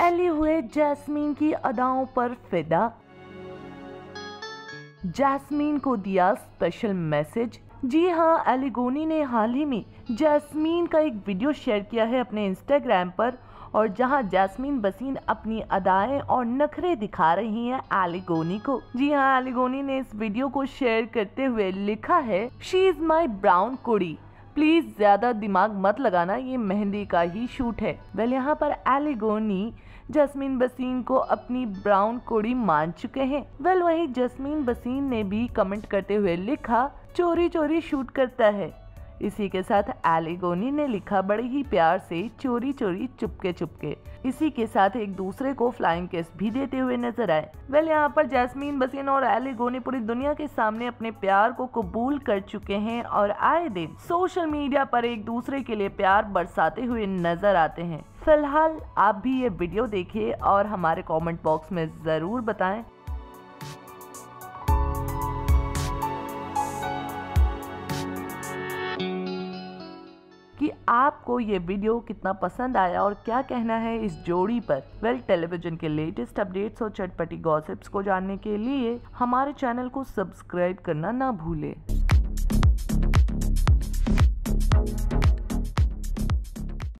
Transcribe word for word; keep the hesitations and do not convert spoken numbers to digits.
Eli हुए jasmine की अदाओं पर फिदा। जैस्मीन को दिया स्पेशल मैसेज। जी हाँ, अली गोनी ने हाल ही में जैस्मीन का एक वीडियो शेयर किया है अपने इंस्टाग्राम पर, और जहां जैस्मीन बसीन अपनी अदाएं और नखरे दिखा रही हैं अली गोनी को। जी हाँ, अली गोनी ने इस वीडियो को शेयर करते हुए लिखा है, शी इज माई ब्राउन कुड़ी, प्लीज ज्यादा दिमाग मत लगाना, ये मेहंदी का ही शूट है। वेल, यहाँ पर अली गोनी जैस्मीन बसीन को अपनी ब्राउन कोड़ी मान चुके हैं। वेल, वहीं जैस्मीन बसीन ने भी कमेंट करते हुए लिखा, चोरी चोरी शूट करता है। इसी के साथ अली गोनी ने लिखा, बड़े ही प्यार से चोरी चोरी चुपके चुपके। इसी के साथ एक दूसरे को फ्लाइंग किस भी देते हुए नजर आए। वेल, यहाँ पर जैस्मीन बसीन और अली गोनी पूरी दुनिया के सामने अपने प्यार को कबूल कर चुके हैं और आए दिन सोशल मीडिया पर एक दूसरे के लिए प्यार बरसाते हुए नजर आते हैं। फिलहाल आप भी ये वीडियो देखिए और हमारे कॉमेंट बॉक्स में जरूर बताएं। आपको ये वीडियो कितना पसंद आया और क्या कहना है इस जोड़ी पर। वेल, टेलीविजन के लेटेस्ट अपडेट्स और चटपटी गॉसिप्स को जानने के लिए हमारे चैनल को सब्सक्राइब करना ना भूलें।